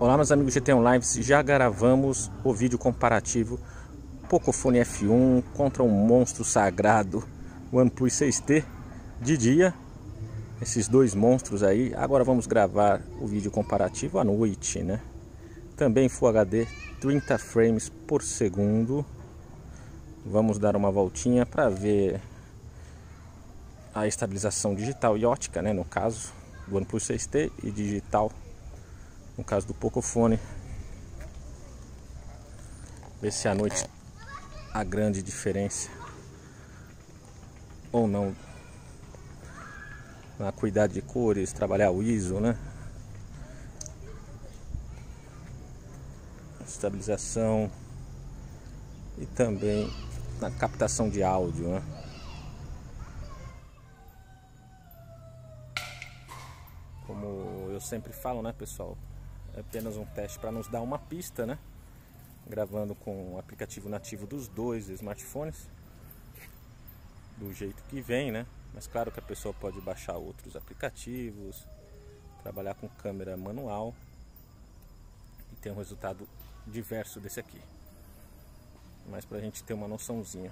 Olá meus amigos GTOnLives, já gravamos o vídeo comparativo Pocophone F1 contra um monstro sagrado Oneplus 6T de dia. Esses dois monstros aí, agora vamos gravar o vídeo comparativo à noite, né? Também Full HD, 30 frames por segundo. Vamos dar uma voltinha para ver a estabilização digital e ótica, né? No caso do Oneplus 6T e digital no caso do Pocophone. Ver se à noite a grande diferença ou não na acuidade de cores, trabalhar o ISO, né? Estabilização e também na captação de áudio, né? Como eu sempre falo, né, pessoal? É apenas um teste para nos dar uma pista, né? Gravando com o aplicativo nativo dos dois smartphones, do jeito que vem, né? Mas claro que a pessoa pode baixar outros aplicativos, trabalhar com câmera manual e ter um resultado diverso desse aqui. Mas para a gente ter uma noçãozinha.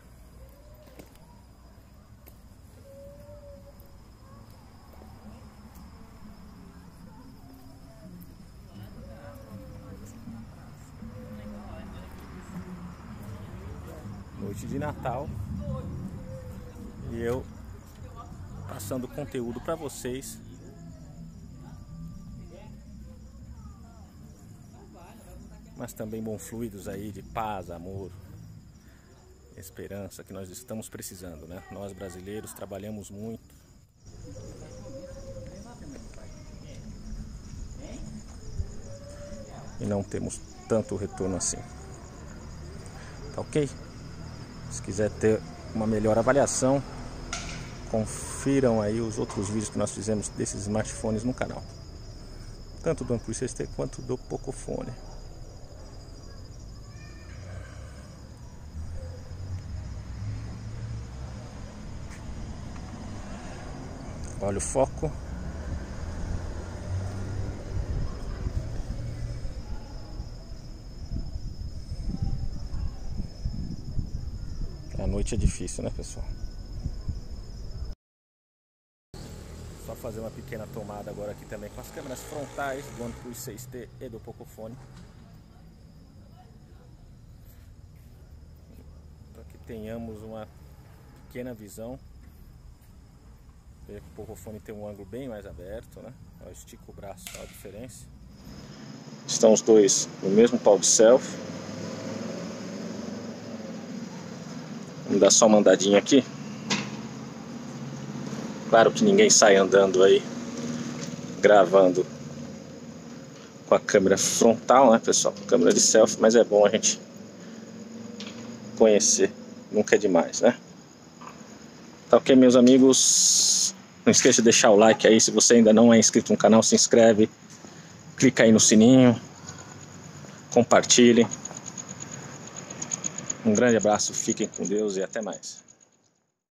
Noite de Natal e eu passando conteúdo para vocês mas também bons fluidos aí de paz, amor, esperança que nós estamos precisando, né? Nós brasileiros trabalhamos muito. E não temos tanto retorno assim. Tá ok? Se quiser ter uma melhor avaliação, confiram aí os outros vídeos que nós fizemos desses smartphones no canal. Tanto do Oneplus 6T quanto do Pocophone. Olha o foco. A noite é difícil, né, pessoal? Só fazer uma pequena tomada agora aqui também com as câmeras frontais do Oneplus 6T e do Pocophone, para que tenhamos uma pequena visão. O Pocophone tem um ângulo bem mais aberto, né? Eu estico o braço, olha a diferença. Estão os dois no mesmo pau de selfie. Vamos dar só uma andadinha aqui. Claro que ninguém sai andando aí gravando com a câmera frontal, né, pessoal? Câmera de selfie, mas é bom a gente conhecer, nunca é demais, né? Tá ok, meus amigos? Não esqueça de deixar o like aí, se você ainda não é inscrito no canal, se inscreve, clica aí no sininho, compartilhe. Um grande abraço, fiquem com Deus e até mais.